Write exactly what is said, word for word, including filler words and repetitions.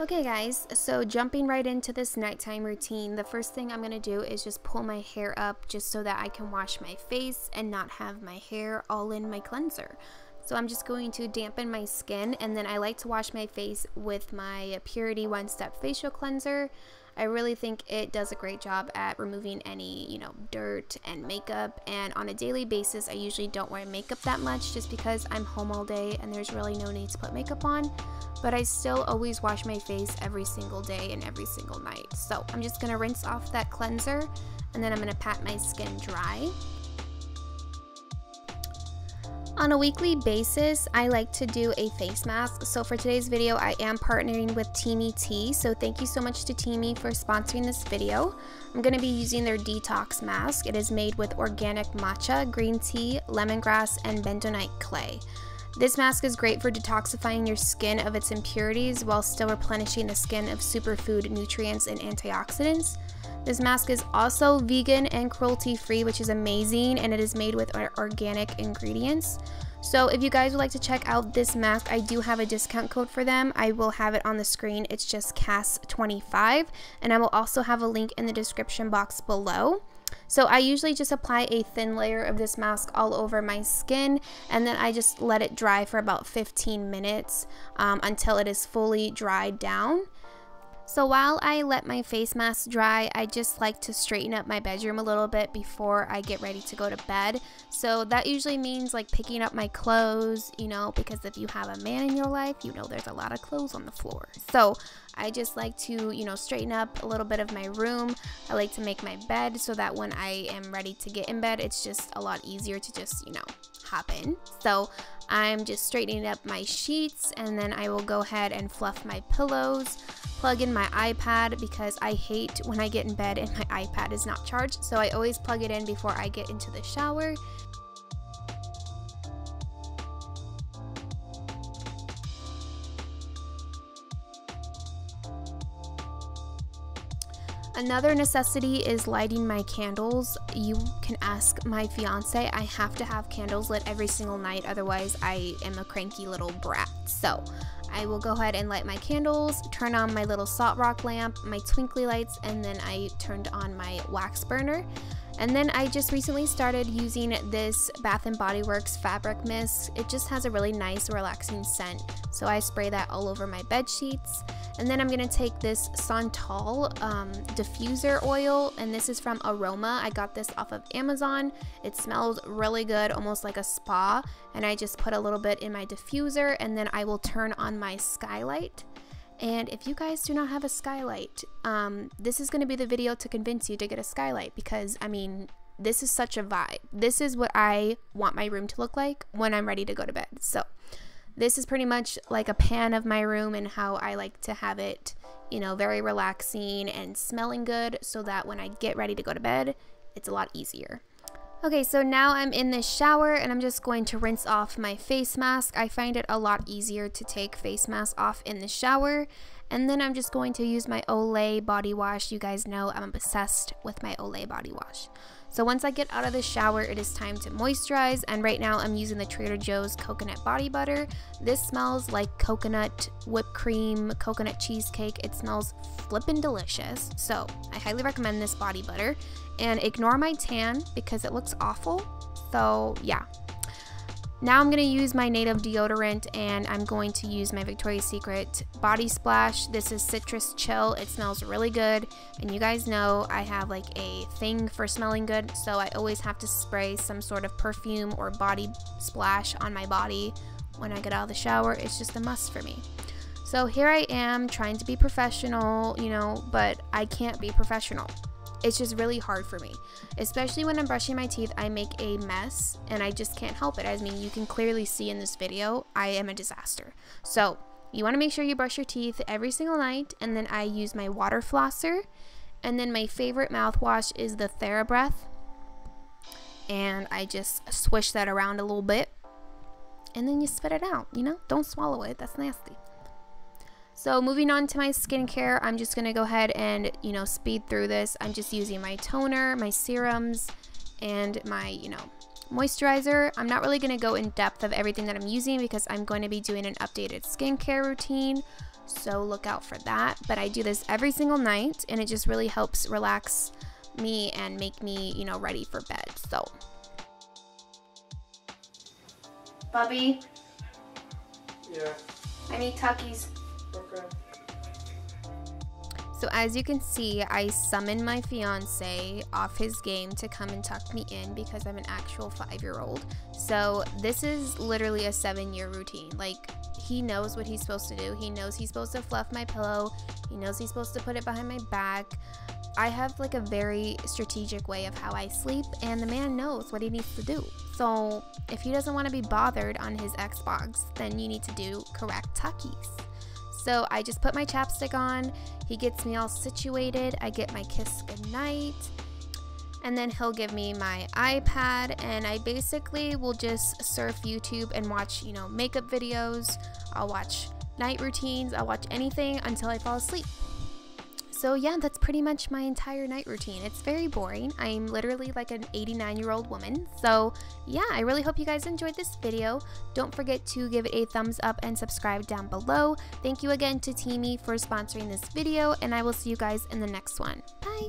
Okay guys, so jumping right into this nighttime routine, the first thing I'm gonna do is just pull my hair up just so that I can wash my face and not have my hair all in my cleanser. So I'm just going to dampen my skin, and then I like to wash my face with my Purity One Step Facial Cleanser. I really think it does a great job at removing any, you know, dirt and makeup, and on a daily basis I usually don't wear makeup that much just because I'm home all day and there's really no need to put makeup on, but I still always wash my face every single day and every single night. So I'm just going to rinse off that cleanser, and then I'm going to pat my skin dry. On a weekly basis, I like to do a face mask. So for today's video, I am partnering with Teami Tea. So thank you so much to Teami for sponsoring this video. I'm going to be using their detox mask. It is made with organic matcha, green tea, lemongrass, and bentonite clay. This mask is great for detoxifying your skin of its impurities while still replenishing the skin of superfood nutrients and antioxidants. This mask is also vegan and cruelty-free, which is amazing, and it is made with organic ingredients. So if you guys would like to check out this mask, I do have a discount code for them. I will have it on the screen. It's just C A S S twenty-five, and I will also have a link in the description box below. So I usually just apply a thin layer of this mask all over my skin, and then I just let it dry for about fifteen minutes um, until it is fully dried down. So while I let my face mask dry, I just like to straighten up my bedroom a little bit before I get ready to go to bed. So that usually means like picking up my clothes, you know, because if you have a man in your life, you know there's a lot of clothes on the floor. So I just like to, you know, straighten up a little bit of my room. I like to make my bed so that when I am ready to get in bed, it's just a lot easier to just, you know, hop in. So I'm just straightening up my sheets, and then I will go ahead and fluff my pillows, plug in my iPad because I hate when I get in bed and my iPad is not charged, so I always plug it in before I get into the shower. Another necessity is lighting my candles. You can ask my fiance. I have to have candles lit every single night, otherwise I am a cranky little brat. So I will go ahead and light my candles, turn on my little salt rock lamp, my twinkly lights, and then I turned on my wax burner. And then I just recently started using this Bath and Body Works fabric mist. It just has a really nice relaxing scent, so I spray that all over my bed sheets. And then I'm gonna take this Santal um, diffuser oil, and this is from Aroma. I got this off of Amazon. It smells really good, almost like a spa, and I just put a little bit in my diffuser, and then I will turn on my skylight. And if you guys do not have a skylight, um, this is going to be the video to convince you to get a skylight, because I mean, this is such a vibe. This is what I want my room to look like when I'm ready to go to bed. So this is pretty much like a pan of my room and how I like to have it, you know, very relaxing and smelling good, so that when I get ready to go to bed, it's a lot easier. Okay, so now I'm in the shower and I'm just going to rinse off my face mask. I find it a lot easier to take face mask off in the shower. And then I'm just going to use my Olay body wash. You guys know I'm obsessed with my Olay body wash. So once I get out of the shower, it is time to moisturize. And right now I'm using the Trader Joe's coconut body butter. This smells like coconut whipped cream, coconut cheesecake. It smells flippin' delicious. So I highly recommend this body butter. And ignore my tan because it looks awful. So yeah. Now I'm going to use my Native deodorant, and I'm going to use my Victoria's Secret Body Splash. This is Citrus Chill. It smells really good, and you guys know I have like a thing for smelling good, so I always have to spray some sort of perfume or body splash on my body when I get out of the shower. It's just a must for me. So here I am trying to be professional, you know, but I can't be professional. It's just really hard for me, especially when I'm brushing my teeth. I make a mess and I just can't help it. I mean, you can clearly see in this video, I am a disaster. So you want to make sure you brush your teeth every single night. And then I use my water flosser, and then my favorite mouthwash is the TheraBreath, and I just swish that around a little bit, and then you spit it out, you know, don't swallow it. That's nasty. So moving on to my skincare, I'm just going to go ahead and, you know, speed through this. I'm just using my toner, my serums, and my, you know, moisturizer. I'm not really going to go in depth of everything that I'm using because I'm going to be doing an updated skincare routine. so look out for that. But I do this every single night, and it just really helps relax me and make me, you know, ready for bed. So, Bubby. Yeah. I need Tuckies. Okay. So as you can see, I summoned my fiance off his game to come and tuck me in because I'm an actual five-year-old. So this is literally a seven-year routine. Like, he knows what he's supposed to do. He knows he's supposed to fluff my pillow. He knows he's supposed to put it behind my back. I have like a very strategic way of how I sleep, and the man knows what he needs to do. So if he doesn't want to be bothered on his Xbox, then you need to do correct tuckies. So I just put my chapstick on, he gets me all situated, I get my kiss goodnight, and then he'll give me my iPad, and I basically will just surf YouTube and watch, you know, makeup videos. I'll watch night routines, I'll watch anything until I fall asleep. So yeah, that's pretty much my entire night routine. It's very boring. I'm literally like an eighty-nine-year-old woman. So yeah, I really hope you guys enjoyed this video. Don't forget to give it a thumbs up and subscribe down below. Thank you again to Teami for sponsoring this video, and I will see you guys in the next one. Bye!